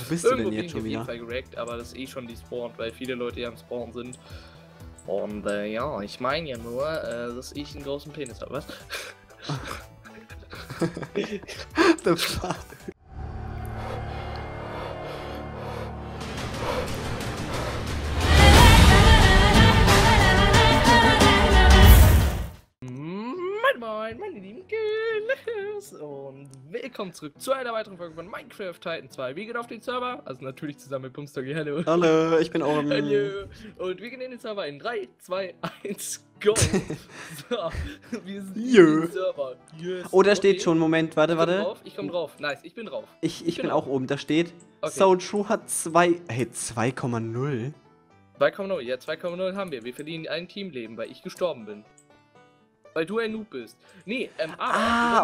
Wo bist irgendwo du denn jetzt schon wieder? Ich bin auf jeden Fall gerackt, aber das ist eh schon despawned, weil viele Leute ja am Spawn sind. Und ja, ich meine ja nur, dass ich einen großen Penis habe, was? The fuck? Meine lieben Girls und willkommen zurück zu einer weiteren Folge von Minecraft Titan 2. Wir gehen auf den Server, also natürlich zusammen mit BumsDoggie. Hallo. Hallo, ich bin auch im... Hallo. Und wir gehen in den Server in 3, 2, 1, go. So, wir sind im Server. Yes. Oh, da steht schon, Moment, warte. Ich komm drauf, nice, ich bin drauf. Ich bin auch oben, da steht, okay. SoTrue hat 2, hey, 2,0? 2,0, ja, 2,0 haben wir. Wir verlieren ein Teamleben, weil ich gestorben bin. Weil du ein Noob bist. Nee,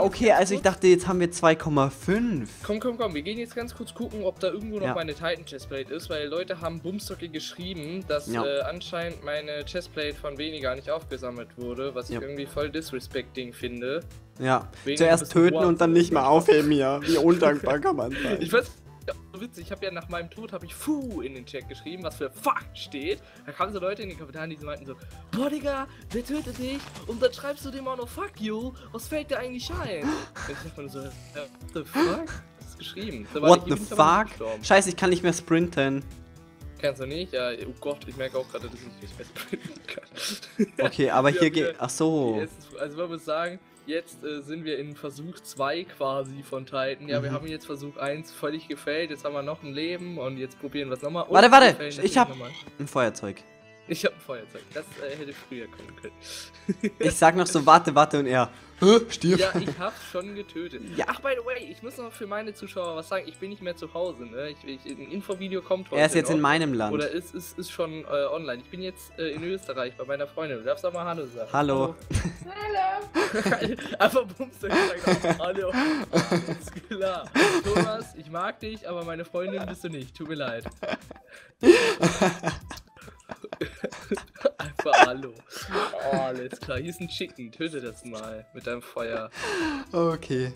okay, also ich dachte, jetzt haben wir 2,5. Komm, wir gehen jetzt ganz kurz gucken, ob da irgendwo noch meine Titan Chestplate ist, weil Leute haben BumsDoggie geschrieben, dass anscheinend meine Chestplate von weniger nicht aufgesammelt wurde, was ich irgendwie voll disrespecting finde. Ja, zuerst töten und dann nicht mal aufheben hier. Wie undankbar kann man sein. Ich weiß, so witzig, ich habe ja nach meinem Tod Fuh in den Chat geschrieben, was für Fuck steht. Da kamen so Leute in den Kommentaren, die meinten so, boah Digga, der tötet dich und dann schreibst du dem auch noch Fuck you, was fällt dir eigentlich ein? Und ich dachte mir so, what the fuck? Das ist geschrieben. Da what the fuck? Scheiße, ich kann nicht mehr sprinten. Kannst du nicht? Ja, oh Gott, ich merke auch gerade, dass ich nicht mehr sprinten kann. Okay, aber hier geht, ach so. Jetzt, also man muss sagen, jetzt sind wir in Versuch 2 quasi von Titan. Ja, wir haben jetzt Versuch 1 völlig gefailt. Jetzt haben wir noch ein Leben und jetzt probieren wir es nochmal. Warte! Ich hab ein Feuerzeug. Das hätte früher kommen können. Ich sag noch so, warte und er. Stirb. Ja, ich hab's schon getötet. Ja. Ach, by the way, ich muss noch für meine Zuschauer was sagen. Ich bin nicht mehr zu Hause, ne? Ein Infovideo kommt heute. Er ist jetzt in meinem Land. Oder ist schon online. Ich bin jetzt in Österreich bei meiner Freundin. Du darfst auch mal Hallo sagen. Hallo. Hallo. Einfach BumsDoggie sagt auch Hallo. Alles klar. Thomas, ich mag dich, aber meine Freundin bist du nicht. Tut mir leid. Einfach Hallo. Oh, alles klar. Hier ist ein Chicken. Töte das mal mit deinem Feuer. Okay.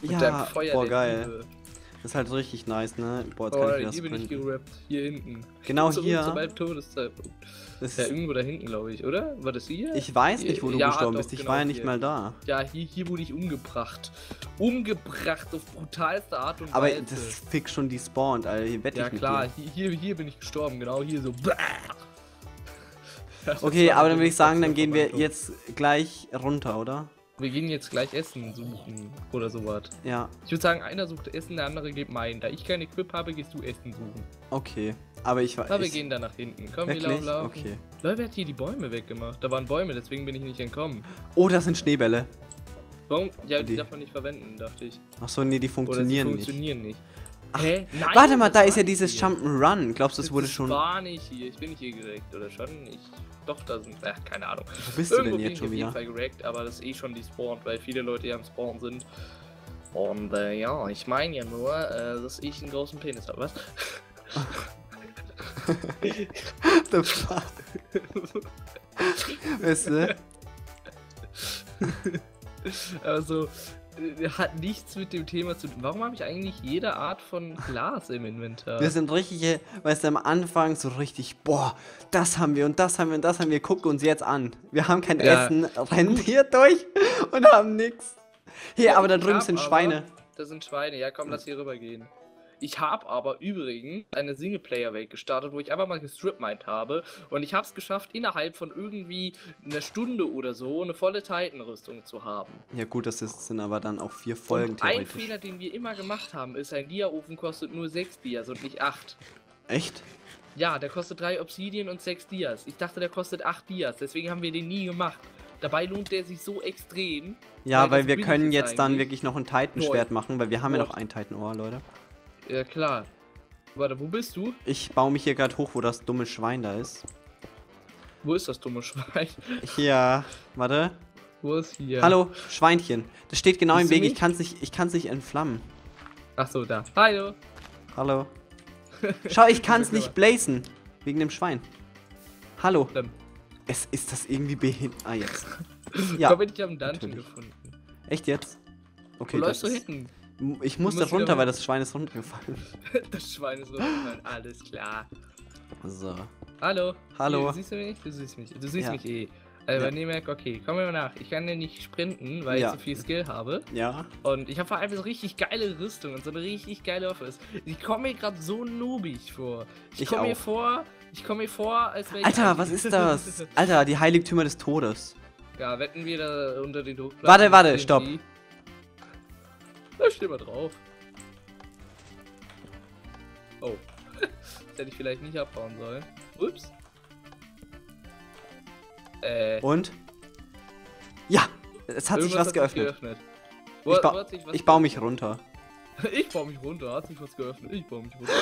Mit deinem Feuer. Boah, geil. Liebe. Das ist halt richtig nice, ne? Boah, jetzt kann ich wieder sprinten. Hier bin ich gerappt. Hier hinten. Genau hier. Zu meinem Todeszeitpunkt. Das ist ja irgendwo da hinten, glaube ich, oder? War das hier? Ich weiß nicht, wo du gestorben bist. Ich war ja nicht mal da. Ja, hier wurde ich umgebracht. Auf brutalste Art und Weise. Aber das ist fix schon despawned, Alter. Hier wette ich mit dir. Ja, klar. Hier bin ich gestorben. Genau hier so. Okay, aber dann würde ich sagen, dann gehen wir jetzt gleich runter, oder? Wir gehen jetzt gleich Essen suchen oder sowas. Ja. Ich würde sagen, einer sucht Essen, der andere geht meinen. Da ich kein Equip habe, gehst du Essen suchen. Okay, aber ich weiß. Aber wir gehen da nach hinten. Komm, wir laufen. Okay. Leute, wer hat hier die Bäume weggemacht? Da waren Bäume, deswegen bin ich nicht entkommen. Oh, das sind Schneebälle. Warum? Ja, die darf man nicht verwenden, dachte ich. Ach so, nee, die funktionieren nicht. Ach, hä? Nein, warte mal, da ist ja dieses Jump'n'Run. Glaubst du, das wurde schon... Ich war nicht hier, ich bin nicht hier gerackt, oder schon? Doch, da sind... Ach, keine Ahnung. Wo bist du denn jetzt schon wieder? Ich bin auf jeden Fall gerackt, aber das ist eh schon despawned, weil viele Leute ja am Spawn sind. Und ja, ich meine ja nur, dass ich einen großen Penis habe, was? The fuck? Weißt du? Also... Hat nichts mit dem Thema zu tun. Warum habe ich eigentlich jede Art von Glas im Inventar? Wir sind richtige, weißt du, am Anfang so richtig, boah, das haben wir und das haben wir und das haben wir, guck uns jetzt an. Wir haben kein Essen, rennen hier durch und haben nichts. Hier, ja, aber da drüben sind Schweine. Da sind Schweine, ja komm, lass hier rüber gehen. Ich habe aber übrigens eine Singleplayer-Welt gestartet, wo ich einfach mal gestripmined habe. Und ich habe es geschafft, innerhalb von irgendwie einer Stunde oder so eine volle Titan-Rüstung zu haben. Ja gut, das sind aber dann auch 4 Folgen theoretisch. Ein Fehler, den wir immer gemacht haben, ist, ein Dia-Ofen kostet nur 6 Dias und nicht 8. Echt? Ja, der kostet 3 Obsidian und 6 Dias. Ich dachte, der kostet 8 Dias, deswegen haben wir den nie gemacht. Dabei lohnt der sich so extrem. Ja, weil wir können jetzt dann wirklich noch ein Titan-Schwert machen, weil wir haben ja noch ein Titan-Ohr, Leute. Ja klar. Warte, wo bist du? Ich baue mich hier gerade hoch, wo das dumme Schwein da ist. Wo ist das dumme Schwein? Hier, warte. Wo ist hier? Hallo, Schweinchen. Das steht genau im Weg, ich kann's nicht entflammen. Ach so, da. Hallo. Hallo. Schau, ich kann's nicht blazen. Wegen dem Schwein. Hallo. Es ist das irgendwie behindert. Ah, jetzt. Ja, ich hab einen Dungeon gefunden. Echt jetzt? Okay, wo läufst du hinten? Ich muss da runter, weil das Schwein ist runtergefallen. Das Schwein ist runtergefallen, alles klar. So. Hallo. Hallo. Du siehst mich? Du siehst mich. Du siehst mich eh. Also bei Nemek, okay, komm mir mal nach. Ich kann ja nicht sprinten, weil ich so viel Skill habe. Ja. Und ich habe vor allem so richtig geile Rüstung und so eine richtig geile Waffe. Ich komme mir gerade so noobig vor. Ich komme mir vor, als wäre ich... Alter, was ist das? Alter, die Heiligtümer des Todes. Ja, wetten wir da unter den Druckplatten. Warte, stopp. Da steht mal drauf. Oh. Das hätte ich vielleicht nicht abbauen sollen. Ups. Und? Ja! Es hat sich was geöffnet. Ich baue mich runter. Ich baue mich runter, hat sich was geöffnet. Ich baue mich runter.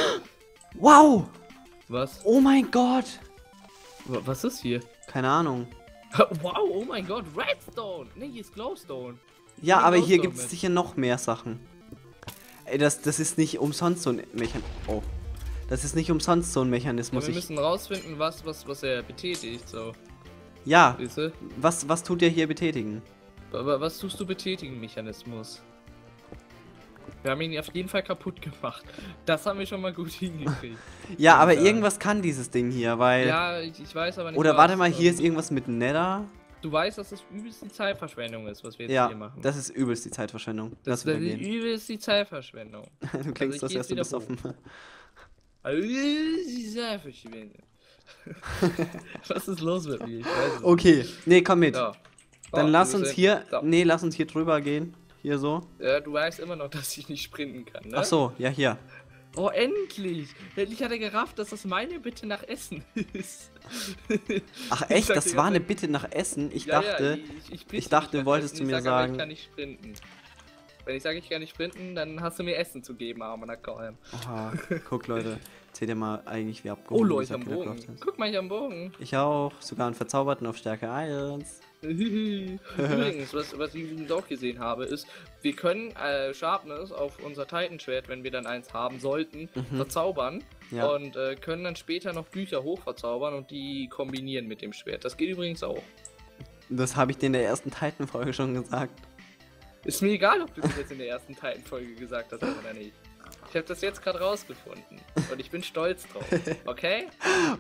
Wow! Was? Oh mein Gott! Was ist hier? Keine Ahnung. Wow, oh mein Gott, Redstone! Nee, hier ist Glowstone. Ja, aber hier gibt es sicher noch mehr Sachen. Ey, das ist nicht umsonst so ein Mechanismus. Oh. Das ist nicht umsonst so ein Mechanismus. Ja, wir müssen rausfinden, was er betätigt, so. Ja, Lisse? Was tut ihr hier betätigen? Aber was tust du betätigen, Mechanismus? Wir haben ihn auf jeden Fall kaputt gemacht. Das haben wir schon mal gut hingekriegt. Ja, aber irgendwas kann dieses Ding hier, weil... Ja, ich weiß aber nicht. Oder warte mal, hier ist irgendwas mit Nether. Du weißt, dass das übelst die Zeitverschwendung ist, was wir jetzt hier machen. Ja, das ist übelst die Zeitverschwendung. Das ist übelst die Zeitverschwendung. Du klingst das erst bis offen. Also, die Zeitverschwendung. Was ist los mit mir? Ich weiß nicht. Okay, nee, komm mit. Ja. Dann lass uns hier drüber gehen. Hier so. Ja, du weißt immer noch, dass ich nicht sprinten kann, ne? Ach so, ja, hier. Oh, endlich! Endlich hat er gerafft, dass das meine Bitte nach Essen ist. Ach echt? Das war eine Bitte nach Essen? Ich dachte, wolltest du mir sagen... Ich kann nicht sprinten. Wenn ich sage, ich kann nicht sprinten, dann hast du mir Essen zu geben, Armanakaum. Aha, guck Leute. Seht ihr mal eigentlich, wie abgehoben. Oh Leute, ich am Bogen. Guck mal, ich am Bogen. Ich auch. Sogar einen Verzauberten auf Stärke 1. Übrigens, was ich auch gesehen habe, ist, wir können Sharpness auf unser Titan-Schwert, wenn wir dann eins haben sollten, verzaubern. Ja. Und können dann später noch Bücher hochverzaubern und die kombinieren mit dem Schwert. Das geht übrigens auch. Das habe ich dir in der ersten Titan-Folge schon gesagt. Ist mir egal, ob du das jetzt in der ersten Titan-Folge gesagt hast oder nicht. Ich habe das jetzt gerade rausgefunden und ich bin stolz drauf, okay?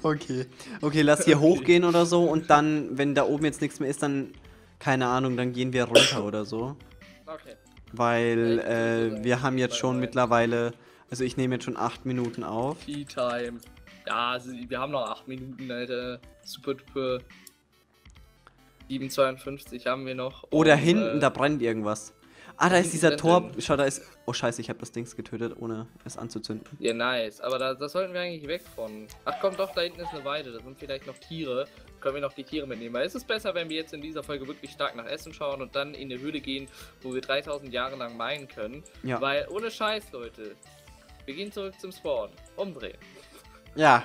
Okay, lass hier hochgehen oder so und dann, wenn da oben jetzt nichts mehr ist, dann, keine Ahnung, dann gehen wir runter oder so. Okay. Weil wir haben jetzt schon mittlerweile, also ich nehme jetzt schon 8 Minuten auf. Tea Time. Ja, also wir haben noch 8 Minuten, Alter. Super duper. 7,52 haben wir noch. Oh, da hinten, da brennt irgendwas. Ah, da ist dieser Tor. Schau, da ist. Oh, scheiße, ich habe das Dings getötet, ohne es anzuzünden. Ja, nice. Aber das sollten wir eigentlich weg von. Ach komm, doch, da hinten ist eine Weide. Da sind vielleicht noch Tiere. Können wir noch die Tiere mitnehmen? Weil es ist besser, wenn wir jetzt in dieser Folge wirklich stark nach Essen schauen und dann in eine Höhle gehen, wo wir 3000 Jahre lang meinen können. Ja. Weil, ohne Scheiß, Leute. Wir gehen zurück zum Spawn. Umdrehen. Ja.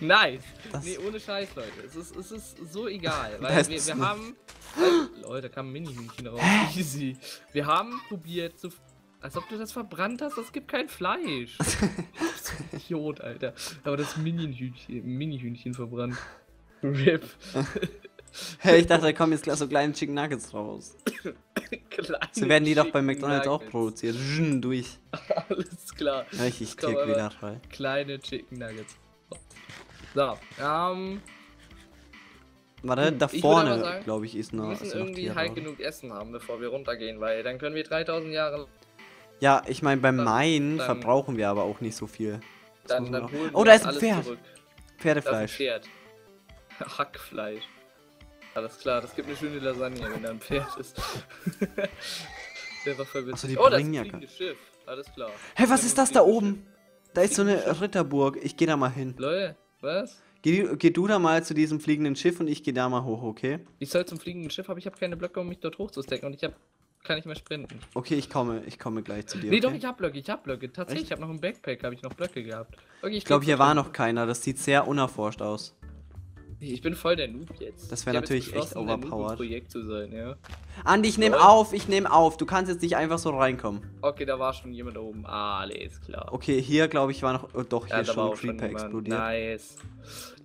Nice. Nee, ohne Scheiß, Leute. Es ist so egal. Weil wir haben. Leute, da kam ein Mini-Hühnchen raus. Easy. Wir haben probiert zu. Als ob du das verbrannt hast, das gibt kein Fleisch. Idiot, Alter. Aber das Mini-Hühnchen verbrannt. RIP. Hey, ich dachte, da kommen jetzt so kleine Chicken Nuggets raus. So werden die doch bei McDonalds auch produziert. Durch. Alles klar. Richtig Tick wieder frei. Kleine Chicken Nuggets. So, Warte, da vorne, glaube ich, ist noch. Wir müssen irgendwie halt genug Essen haben, bevor wir runtergehen, weil dann können wir 3000 Jahre. Ja, ich meine, beim Main verbrauchen wir aber auch nicht so viel. Dann holen wir. Oh, da ist ein Pferd. Pferdefleisch. Hackfleisch. Alles klar, das gibt eine schöne Lasagne, wenn da ein Pferd ist. Der war voll witzig. Oh, das ist ein fliegende Schiff. Alles klar. Hey, was ist das da oben? Da ist so eine Ritterburg. Ich gehe da mal hin. Leute, was? Geh du da mal zu diesem fliegenden Schiff und ich gehe da mal hoch, okay? Ich soll zum fliegenden Schiff, aber ich habe keine Blöcke, um mich dort hochzustecken und kann nicht mehr sprinten. Okay, ich komme gleich zu dir. Nee, okay? Doch, ich hab Blöcke. Tatsächlich, ich habe noch im Backpack, habe ich noch Blöcke gehabt. Okay, ich glaube, hier war noch keiner. Das sieht sehr unerforscht aus. Ich bin voll der Noob jetzt. Das wäre natürlich echt overpowered. Projekt zu sein, ja. Andi, ich nehme auf. Du kannst jetzt nicht einfach so reinkommen. Okay, da war schon jemand oben. Alles klar. Okay, hier glaube ich war noch. Oh, doch, hier schon ein Creeper explodiert. Nice.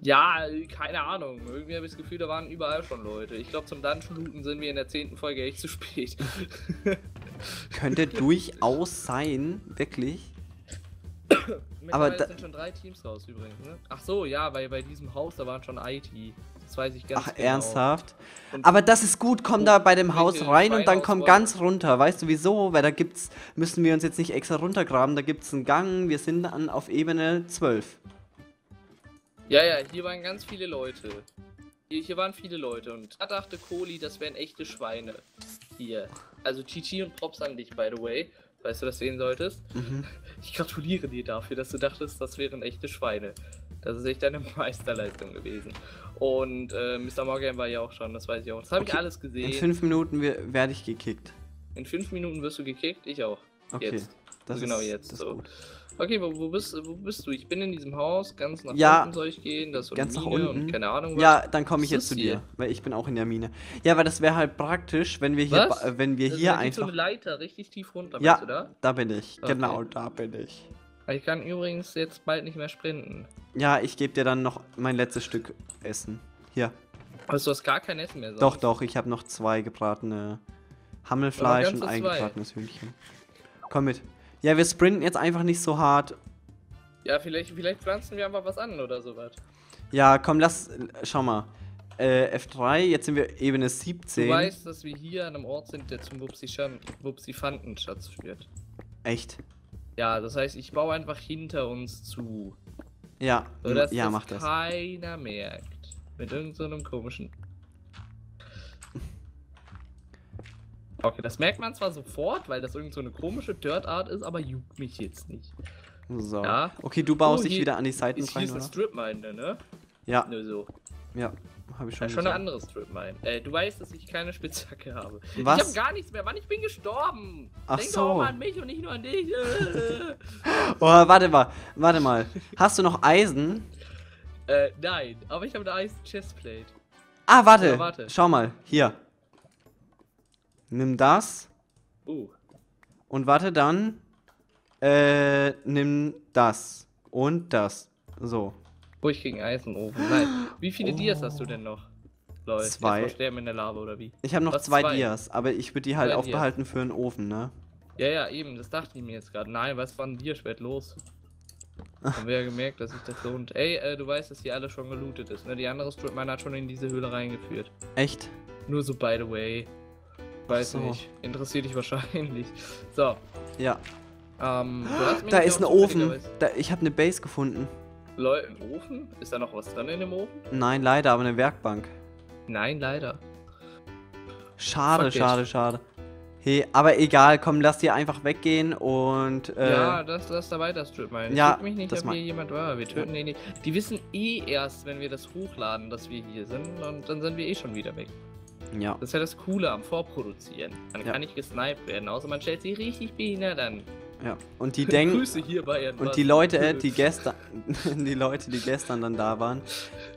Ja, keine Ahnung. Irgendwie habe ich das Gefühl, da waren überall schon Leute. Ich glaube, zum Dungeon-Looten sind wir in der 10. Folge echt zu spät. Könnte durchaus sein, wirklich. Aber da sind schon 3 Teams raus übrigens, ne? Ach so, ja, weil bei diesem Haus, da waren schon IT. Das weiß ich ganz genau. Ach, ernsthaft? Und aber das ist gut, komm da bei dem Haus rein und dann komm ganz runter. Weißt du wieso? Weil da gibt's, müssen wir uns jetzt nicht extra runtergraben, da gibt's einen Gang, wir sind dann auf Ebene 12. Ja, ja, hier waren ganz viele Leute. Hier waren viele Leute und da dachte Coli, das wären echte Schweine. Hier. Also Chichi und Props an dich, by the way. Weißt du, dass du sehen solltest? Mhm. Ich gratuliere dir dafür, dass du dachtest, das wären echte Schweine. Das ist echt deine Meisterleistung gewesen. Und MrMoregame war ja auch schon, das weiß ich auch. Das habe ich alles gesehen. In 5 Minuten werde ich gekickt. In 5 Minuten wirst du gekickt? Ich auch. Okay. Jetzt. Das genau ist, jetzt. Das so. Gut. Okay, wo bist du? Ich bin in diesem Haus, ganz nach unten soll ich gehen, das ist ganz Mine nach unten. Und keine Ahnung was. Ja, dann komme ich jetzt zu dir, weil ich bin auch in der Mine. Ja, weil das wäre halt praktisch, wenn wir hier, das einfach so eine Leiter richtig tief runter, ja, bist du da? Da bin ich. Okay. Genau, da bin ich. Ich kann übrigens jetzt bald nicht mehr sprinten. Ja, ich gebe dir dann noch mein letztes Stück Essen. Hier. Also du hast gar kein Essen mehr sonst. Doch, doch, ich habe noch 2 gebratene Hammelfleisch und 1 gebratenes Hühnchen. Komm mit. Ja, wir sprinten jetzt einfach nicht so hart. Ja, vielleicht pflanzen wir einfach was an oder sowas. Ja, komm, schau mal. F3, jetzt sind wir Ebene 17. Du weißt, dass wir hier an einem Ort sind, der zum Wupsi-Fanten-Schatz führt. Echt? Ja, das heißt, ich baue einfach hinter uns zu. Ja, so, dass ja, mach das. Keiner merkt. Mit irgendeinem komischen. Okay, das merkt man zwar sofort, weil das irgend so eine komische Dirtart ist, aber juckt mich jetzt nicht. So. Ja. Okay, du baust dich wieder an die Seiten rein, ist eine Strip-Mine, ne? Ja. Nur so. Ja, habe ich schon. Ja, schon eine andere Strip-Mine. Du weißt, dass ich keine Spitzhacke habe. Was? Ich habe gar nichts mehr. Mann, ich bin gestorben. Ach Denk so. Doch mal an mich und nicht nur an dich. Oh, warte mal. Hast du noch Eisen? Nein, aber ich habe eine Eisen-Chestplate. Ah, warte. Ja, warte. Schau mal, hier. Nimm das. Und warte dann. Nimm das. Und das. So. Oh, ich krieg einen Eisenofen. Nein. Wie viele Dias hast du denn noch? Leute, 2. Jetzt sterben in der Lava oder wie? Ich habe noch 2 Dias, aber ich würde die halt aufbehalten für einen Ofen, ne? Ja, ja, eben. Das dachte ich mir jetzt gerade. Nein, was war ein Dierschwert los? Haben wir ja gemerkt, dass sich das lohnt. Ey, du weißt, dass hier alles schon gelootet ist, ne? Die andere Stripmine hat schon in diese Höhle reingeführt. Echt? Nur so, by the way. Weiß nicht. Interessiert dich wahrscheinlich. So. Ja. Da ist ein Ofen. Ich habe eine Base gefunden. Leute, ein Ofen? Ist da noch was drin in dem Ofen? Nein, leider, aber eine Werkbank. Nein, leider. Schade, schade, schade. Hey, aber egal, komm, lass die einfach weggehen und. Ja, lass da weiter stripminen. Ja, ich mich nicht, ob hier jemand war. Wir töten den nicht. Die wissen eh erst, wenn wir das hochladen, dass wir hier sind und dann sind wir eh schon wieder weg. Ja. Das ist ja das Coole am Vorproduzieren. Dann kann nicht gesniped werden, außer man stellt sich richtig behindert an. Ja. Und die denken. Grüße hier bei und die Leute, die gestern, dann da waren,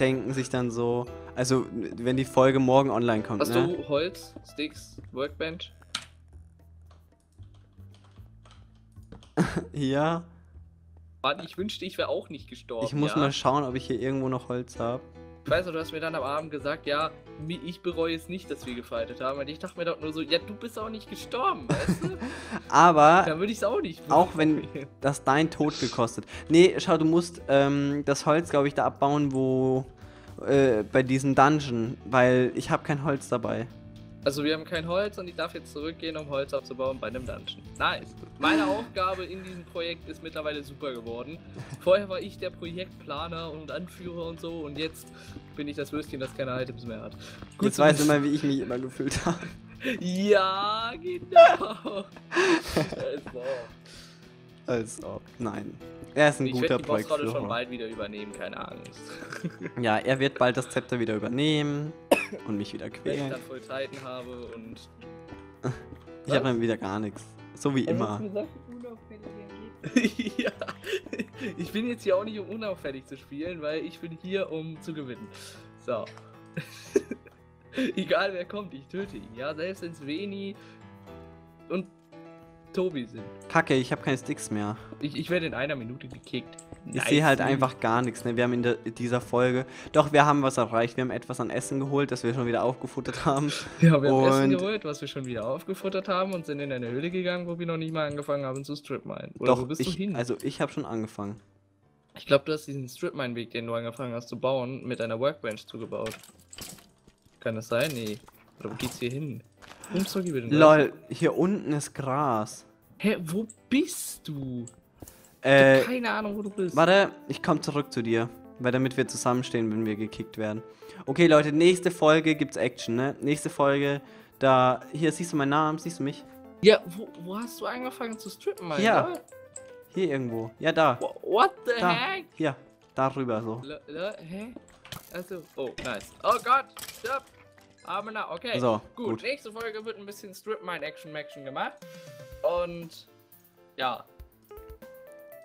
denken sich dann so, also wenn die Folge morgen online kommt. Hast du Holz, Sticks, Workbench? Ja. Mann, ich wünschte, ich wäre auch nicht gestorben. Ich muss mal schauen, ob ich hier irgendwo noch Holz habe. Ich weiß noch, du hast mir dann am Abend gesagt, ja, ich bereue es nicht, dass wir gefightet haben. Und ich dachte mir doch nur so, ja, du bist auch nicht gestorben, weißt du? Aber. Dann würde ich es auch nicht. Auch wenn das dein Tod gekostet. Nee, schau, du musst das Holz, glaube ich, da abbauen, wo. Bei diesem Dungeon. Weil ich habe kein Holz dabei. Also, wir haben kein Holz und ich darf jetzt zurückgehen, um Holz abzubauen bei einem Dungeon. Nice. Meine Aufgabe in diesem Projekt ist mittlerweile super geworden. Vorher war ich der Projektplaner und Anführer und so und jetzt bin ich das Würstchen, das keine Items mehr hat. Gut, jetzt weißt du mal, wie ich mich immer gefühlt habe. Ja, genau. Als ob. Nein. Er ist ein guter Projekt. Ich werde die Bossrolle schon bald wieder übernehmen, keine Angst. Ja, er wird bald das Zepter wieder übernehmen und mich wieder quälen. Wenn ich dann voll Titan habe und... Ich habe dann wieder gar nichts. So wie immer. Ja. Ich bin jetzt hier auch nicht, um unauffällig zu spielen, weil ich bin hier, um zu gewinnen. So. Egal wer kommt, ich töte ihn. Ja, selbst ins Veni. Und Tobi sind. Kacke, ich habe keine Sticks mehr. Ich werde in einer Minute gekickt. Ich sehe halt einfach gar nichts, ne? Wir haben in dieser Folge... Doch, wir haben was erreicht. Wir haben etwas an Essen geholt, das wir schon wieder aufgefuttert haben. Ja, wir haben Essen geholt, was wir schon wieder aufgefuttert haben und sind in eine Höhle gegangen, wo wir noch nicht mal angefangen haben zu Stripminen. Oder wo bist du hin? Also ich habe schon angefangen. Ich glaube, du hast diesen Stripmine-Weg, den du angefangen hast zu bauen, mit einer Workbench zugebaut. Kann das sein? Nee. Oder wo geht's hier hin? Lol, hier unten ist Gras. Hä, wo bist du? Ich hab keine Ahnung, wo du bist. Warte, ich komme zurück zu dir. Weil damit wir zusammenstehen, wenn wir gekickt werden. Okay, Leute, nächste Folge gibt's Action, ne? Nächste Folge, da... Hier, siehst du meinen Namen? Siehst du mich? Ja, wo hast du angefangen zu strippen, Alter? Ja. Hier irgendwo. Ja, da. What the heck? Hier, darüber so. Hä? Also, oh, nice. Oh Gott, stopp. Aber na, okay. So, gut. Nächste Folge wird ein bisschen Stripmine-Action-Maction gemacht. Und ja.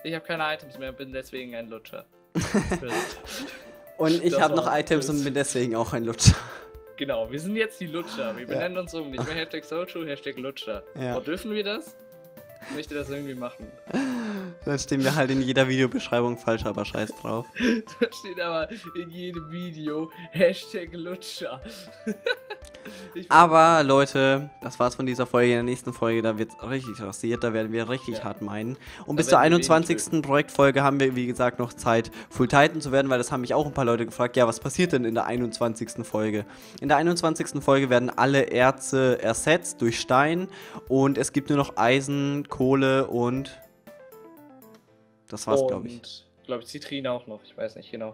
Ich habe keine Items mehr, bin deswegen ein Lutscher. Und ich habe noch Items und bin deswegen auch ein Lutscher. Genau, wir sind jetzt die Lutscher. Wir benennen uns um nicht mehr Hashtag SoTrue, Hashtag Lutscher. Ja. Oh, dürfen wir das? Ich möchte das irgendwie machen. Dann stehen wir halt in jeder Videobeschreibung falsch, aber scheiß drauf. Da steht aber in jedem Video Hashtag Lutscher. Aber Leute, das war's von dieser Folge. In der nächsten Folge, da wird's richtig rasiert, da werden wir richtig hart meinen. Und bis zur 21. Projektfolge haben wir, wie gesagt, noch Zeit, Full Titan zu werden, weil das haben mich auch ein paar Leute gefragt, ja, was passiert denn in der 21. Folge? In der 21. Folge werden alle Erze ersetzt durch Stein und es gibt nur noch Eisen, Kohle und... Das war's, glaube ich. Glaube ich, Zitrine auch noch, ich weiß nicht genau.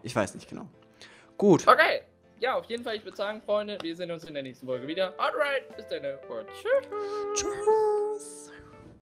Gut. Okay. Ja, auf jeden Fall, ich würde sagen, Freunde, wir sehen uns in der nächsten Folge wieder. Alright, bis dann. Tschüss. Tschüss.